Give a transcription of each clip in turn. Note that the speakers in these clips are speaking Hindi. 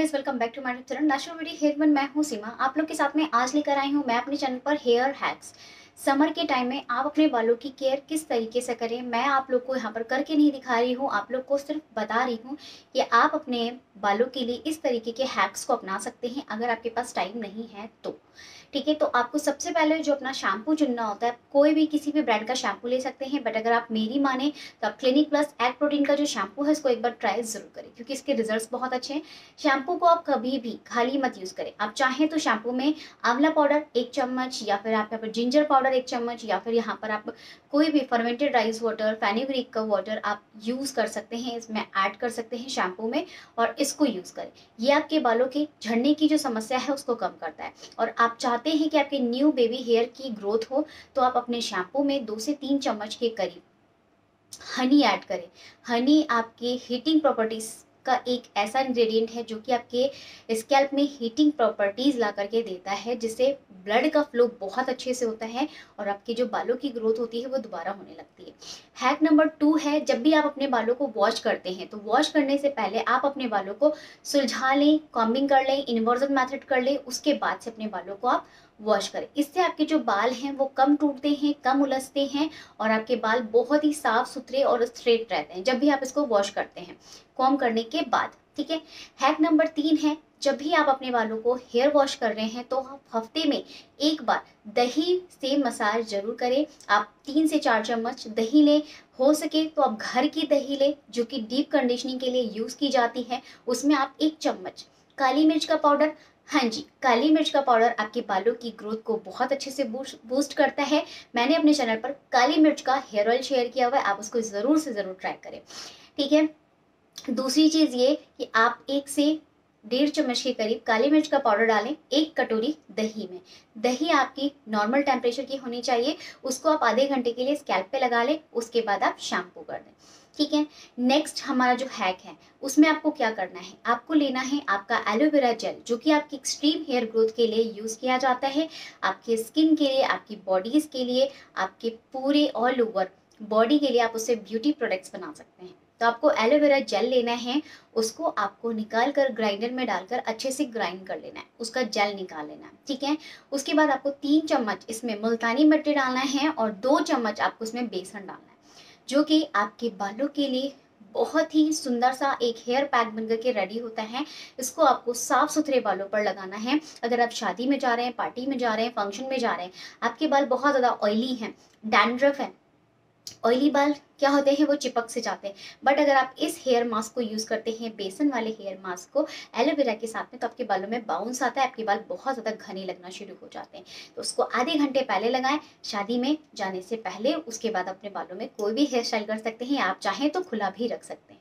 Guys welcome back to my channel natural beauty hair treatment. मैं हूं सीमा, आप लोग के साथ में आज लेकर आई हूं मैं अपने चैनल पर हेयर हैक्स। समर के टाइम में आप अपने बालों की केयर किस तरीके से करें, मैं आप लोग को यहाँ पर करके नहीं दिखा रही हूँ, आप लोग को सिर्फ बता रही हूँ कि आप अपने बालों के लिए इस तरीके के हैक्स को अपना सकते हैं अगर आपके पास टाइम नहीं है तो। ठीक है, तो आपको सबसे पहले जो अपना शैम्पू चुनना होता है, कोई भी किसी भी ब्रांड का शैम्पू ले सकते हैं, बट अगर आप मेरी माने तो आप क्लिनिक प्लस एग प्रोटीन का जो शैम्पू है उसको एक बार ट्राई ज़रूर करें क्योंकि इसके रिजल्ट्स बहुत अच्छे हैं। शैम्पू को आप कभी भी खाली मत यूज़ करें, आप चाहें तो शैम्पू में आंवला पाउडर 1 चम्मच या फिर आप यहाँ पर जिंजर पाउडर 1 चम्मच या फिर यहाँ पर आप कोई भी फर्मेंटेड राइस वाटर, फेनिग्रीक का वाटर आप यूज़ कर सकते हैं, इसमें ऐड कर सकते हैं शैम्पू में और इसको यूज़ करें। ये आपके बालों के झड़ने की जो समस्या है उसको कम करता है। और आप चाहते हैं कि आपके न्यू बेबी हेयर की ग्रोथ हो तो आप अपने शैम्पू में 2 से 3 चम्मच के करीब हनी ऐड करें। हनी आपके हीटिंग प्रॉपर्टीज़ का एक ऐसा इंग्रेडिएंट है जो कि आपके स्कैल्प में हीटिंग प्रॉपर्टीज़ ला करके देता है, जिससे ब्लड का फ्लो बहुत अच्छे से होता है और आपके जो बालों की ग्रोथ होती है वो दोबारा होने लगती है। हैक नंबर 2 है, जब भी आप अपने बालों को वॉश करते हैं तो वॉश करने से पहले आप अपने बालों को सुलझा लें, कॉम्बिंग कर लें, इन्वर्जन मैथड कर लें, उसके बाद से अपने बालों को आप वॉश करें। इससे आपके जो बाल हैं वो कम टूटते हैं, कम उलझते हैं और आपके बाल बहुत ही साफ सुथरे और स्ट्रेट रहते हैं जब भी आप इसको वॉश करते हैं कॉम करने के बाद। ठीक है, हैक नंबर 3 है, जब भी आप अपने बालों को हेयर वॉश कर रहे हैं तो आप हफ्ते में एक बार दही से मसाज जरूर करें। आप 3 से 4 चम्मच दही लें, हो सके तो आप घर की दही लें जो कि डीप कंडीशनिंग के लिए यूज़ की जाती है। उसमें आप 1 चम्मच काली मिर्च का पाउडर, हाँ जी काली मिर्च का पाउडर आपके बालों की ग्रोथ को बहुत अच्छे से बूस्ट करता है। मैंने अपने चैनल पर काली मिर्च का हेयर ऑयल शेयर किया हुआ है, आप उसको ज़रूर से ज़रूर ट्राई करें। ठीक है, दूसरी चीज़ ये कि आप 1 से 1.5 चम्मच के करीब काली मिर्च का पाउडर डालें 1 कटोरी दही में। दही आपकी नॉर्मल टेम्परेचर की होनी चाहिए, उसको आप आधे घंटे के लिए स्कैल्प पे लगा लें, उसके बाद आप शैम्पू कर दें। ठीक है, नेक्स्ट हमारा जो हैक है उसमें आपको क्या करना है, आपको लेना है आपका एलोवेरा जेल जो कि आपकी एक्सट्रीम हेयर ग्रोथ के लिए यूज़ किया जाता है। आपके स्किन के लिए, आपकी बॉडीज़ के लिए, आपके पूरे ऑल ओवर बॉडी के लिए आप उससे ब्यूटी प्रोडक्ट्स बना सकते हैं। तो आपको एलोवेरा जेल लेना है, उसको आपको निकाल कर ग्राइंडर में डालकर अच्छे से ग्राइंड कर लेना है, उसका जेल निकाल लेना है। ठीक है, उसके बाद आपको 3 चम्मच इसमें मुल्तानी मिट्टी डालना है और 2 चम्मच आपको इसमें बेसन डालना है, जो कि आपके बालों के लिए बहुत ही सुंदर सा एक हेयर पैक बनकर के रेडी होता है। इसको आपको साफ सुथरे बालों पर लगाना है। अगर आप शादी में जा रहे हैं, पार्टी में जा रहे हैं, फंक्शन में जा रहे हैं, आपके बाल बहुत ज़्यादा ऑयली हैं, डैंड्रफ है, ऑयली बाल क्या होते हैं वो चिपक से जाते हैं, बट अगर आप इस हेयर मास्क को यूज़ करते हैं, बेसन वाले हेयर मास्क को एलोवेरा के साथ में, तो आपके बालों में बाउंस आता है, आपके बाल बहुत ज़्यादा घने लगना शुरू हो जाते हैं। तो उसको आधे घंटे पहले लगाएं, शादी में जाने से पहले। उसके बाद अपने बालों में कोई भी हेयर स्टाइल कर सकते हैं, आप चाहें तो खुला भी रख सकते हैं।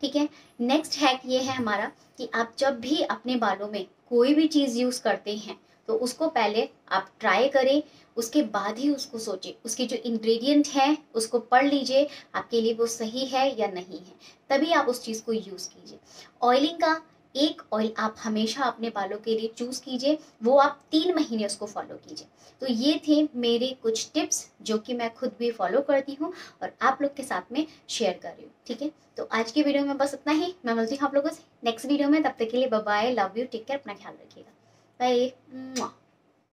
ठीक है, नेक्स्ट हैक ये है हमारा कि आप जब भी अपने बालों में कोई भी चीज़ यूज़ करते हैं तो उसको पहले आप ट्राई करें, उसके बाद ही उसको सोचें। उसके जो इंग्रेडिएंट हैं उसको पढ़ लीजिए, आपके लिए वो सही है या नहीं है, तभी आप उस चीज़ को यूज़ कीजिए। ऑयलिंग का एक ऑयल आप हमेशा अपने बालों के लिए चूज़ कीजिए, वो आप 3 महीने उसको फॉलो कीजिए। तो ये थे मेरे कुछ टिप्स जो कि मैं खुद भी फॉलो करती हूँ और आप लोग के साथ में शेयर कर रही हूँ। ठीक है, तो आज की वीडियो में बस इतना ही, मैं मिलती हूँ आप लोगों से नेक्स्ट वीडियो में। तब तक के लिए bye bye, love you, take care, अपना ख्याल रखिएगा, बाय।